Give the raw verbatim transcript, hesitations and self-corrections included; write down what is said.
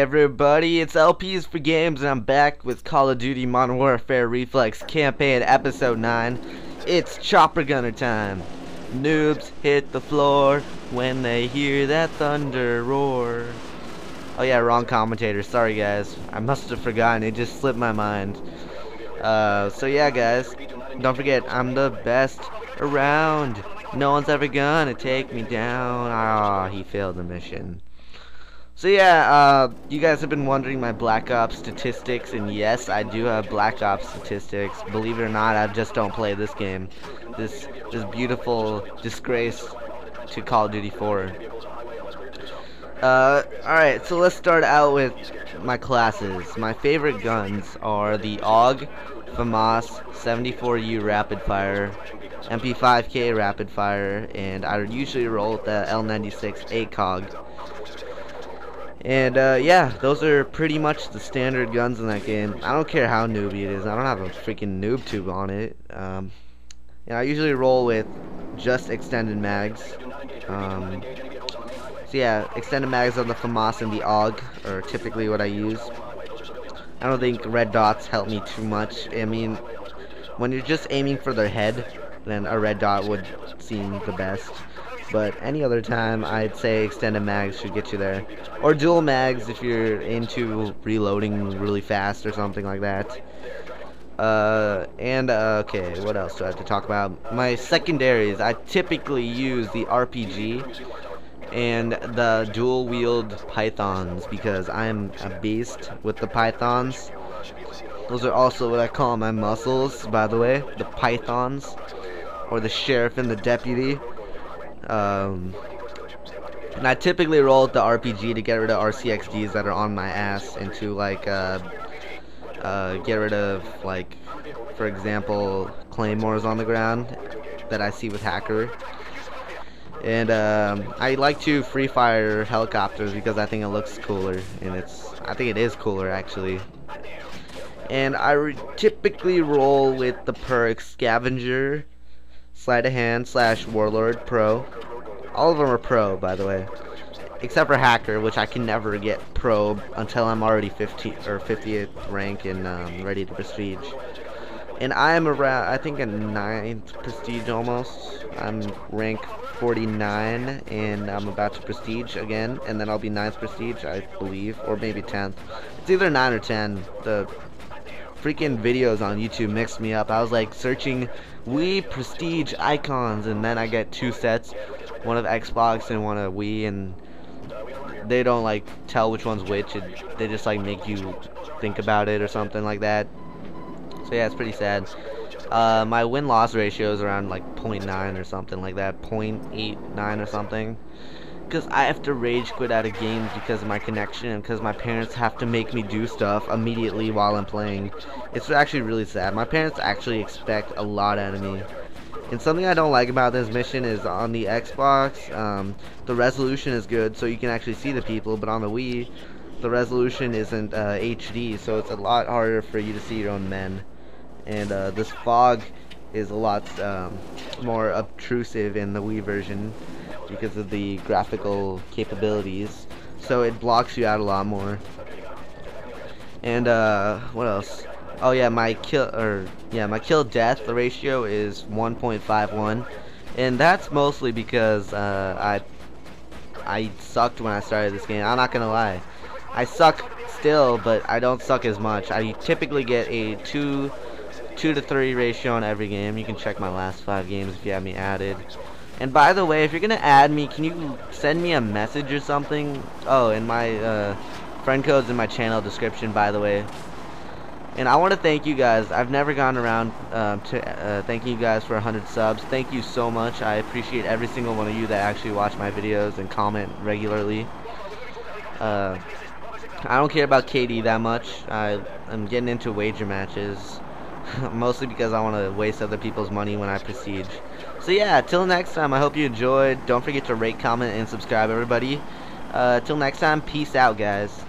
everybody, it's L Ps for Games, and I'm back with Call of Duty Modern Warfare Reflex Campaign Episode nine. It's chopper gunner time. Noobs hit the floor when they hear that thunder roar. Oh yeah, wrong commentator, sorry guys. I must have forgotten, it just slipped my mind. Uh, so yeah guys, don't forget, I'm the best around. No one's ever gonna take me down. Ah, oh, he failed the mission. So yeah, uh, you guys have been wondering my Black Ops statistics, and yes, I do have Black Ops statistics. Believe it or not, I just don't play this game. This this beautiful disgrace to Call of Duty four. Uh, alright, so let's start out with my classes. My favorite guns are the A U G, Famas, seventy-four U Rapid Fire, M P five K Rapid Fire, and I usually roll with the L ninety-six ACOG. And uh, yeah, those are pretty much the standard guns in that game. I don't care how newbie it is. I don't have a freaking noob tube on it. Um, and I usually roll with just extended mags. Um, so yeah, extended mags on the FAMAS and the A U G are typically what I use. I don't think red dots help me too much. I mean, when you're just aiming for their head, then a red dot would seem the best. But any other time, I'd say extended mags should get you there. Or dual mags if you're into reloading really fast or something like that. Uh, and, uh, okay, what else do I have to talk about? My secondaries, I typically use the R P G and the dual wield pythons because I'm a beast with the pythons. Those are also what I call my muscles, by the way. The pythons. Or the sheriff and the deputy. Um, and I typically roll with the R P G to get rid of R C X Ds that are on my ass and to like uh, uh, get rid of, like, for example, claymores on the ground that I see with hacker. And um, I like to free fire helicopters because I think it looks cooler, and it's I think it is cooler actually. And I re typically roll with the perk scavenger, sleight of hand slash warlord pro. All of them are pro, by the way, except for hacker, which I can never get pro until I'm already fiftieth or fiftieth rank and um, ready to prestige. And I am around, I think, a ninth prestige almost. I'm rank forty-nine, and I'm about to prestige again, and then I'll be ninth prestige, I believe, or maybe tenth. It's either nine or ten. The freaking videos on YouTube mixed me up. I was like searching Wii prestige icons, and then I get two sets, one of Xbox and one of Wii, and they don't like tell which one's which. It, they just like make you think about it or something like that. So yeah, it's pretty sad. Uh, my win-loss ratio is around like zero point nine or something like that, zero point eight nine or something. Because I have to rage quit out of games because of my connection, and because my parents have to make me do stuff immediately while I'm playing. It's actually really sad. My parents actually expect a lot out of me. And something I don't like about this mission is on the Xbox, um, the resolution is good, so you can actually see the people, but on the Wii, the resolution isn't uh, H D, so it's a lot harder for you to see your own men. And uh, this fog is a lot um, more obtrusive in the Wii version because of the graphical capabilities, so it blocks you out a lot more. And uh, what else? Oh yeah, my kill or yeah, my kill death the ratio is one point five one, and that's mostly because uh, I I sucked when I started this game. I'm not gonna lie, I suck still, but I don't suck as much. I typically get a two two to three ratio on every game. You can check my last five games if you have me added. And by the way, if you're gonna add me, can you send me a message or something? Oh, and my uh, friend code's in my channel description, by the way. And I want to thank you guys. I've never gone around uh, to uh, thanking you guys for one hundred subs. Thank you so much. I appreciate every single one of you that actually watch my videos and comment regularly. Uh, I don't care about K D that much. I, I'm getting into wager matches. Mostly because I want to waste other people's money when I prestige. So yeah, till next time, I hope you enjoyed. Don't forget to rate, comment, and subscribe, everybody. Uh, till next time, peace out, guys.